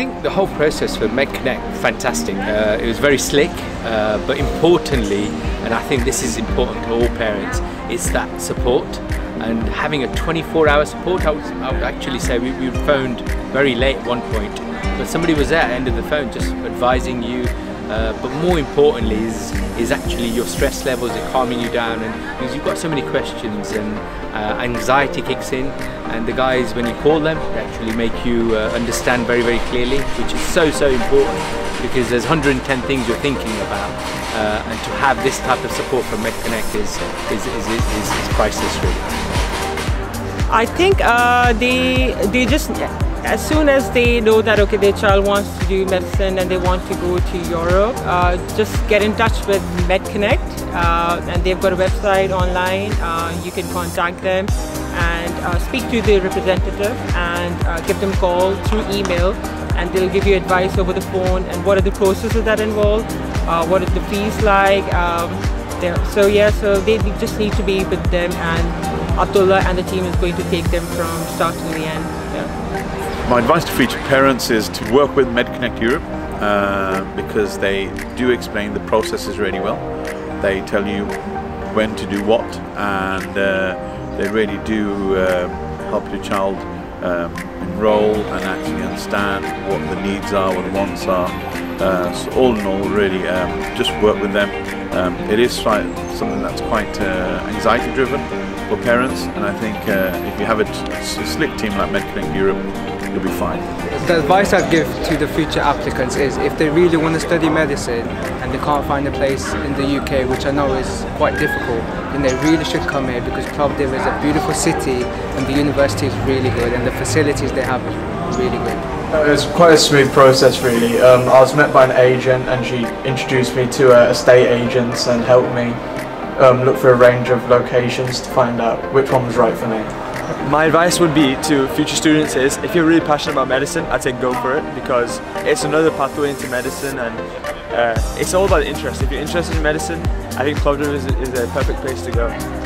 think the whole process for MedConnect, fantastic. It was very slick, but importantly, and I think this is important to all parents, it's that support and having a 24-hour support. I would actually say we phoned very late at one point, but somebody was there at the end of the phone just advising you. But more importantly is actually your stress levels are calming you down, and because you've got so many questions and anxiety kicks in, and the guys, when you call them, they actually make you understand very, very clearly, which is so important, because there's 110 things you're thinking about, and to have this type of support from MedConnect is priceless, really. I think they just, as soon as they know that, okay, their child wants to do medicine and they want to go to Europe, just get in touch with MedConnect, and they've got a website online. You can contact them and speak to the representative and give them a call through email, and they'll give you advice over the phone and what are the processes that involve, what are the fees like. So they just need to be with them, and Atullah and the team is going to take them from start to the end. Yeah. My advice to future parents is to work with MedConnect Europe, because they do explain the processes really well. They tell you when to do what, and they really do help your child enroll and actually understand what the needs are, what the wants are. So all in all, really, just work with them. It is something that's quite anxiety driven for parents, and I think if you have a slick team like MedConnect Europe, you'll be fine. The advice I'd give to the future applicants is, if they really want to study medicine and they can't find a place in the UK, which I know is quite difficult, then they really should come here, because Plovdiv is a beautiful city and the university is really good and the facilities they have are really good. It was quite a smooth process, really. I was met by an agent, and she introduced me to estate agents and helped me look for a range of locations to find out which one was right for me. My advice would be to future students is, if you're really passionate about medicine, I'd say go for it, because it's another pathway into medicine, and it's all about interest. If you're interested in medicine, I think Plovdiv is a perfect place to go.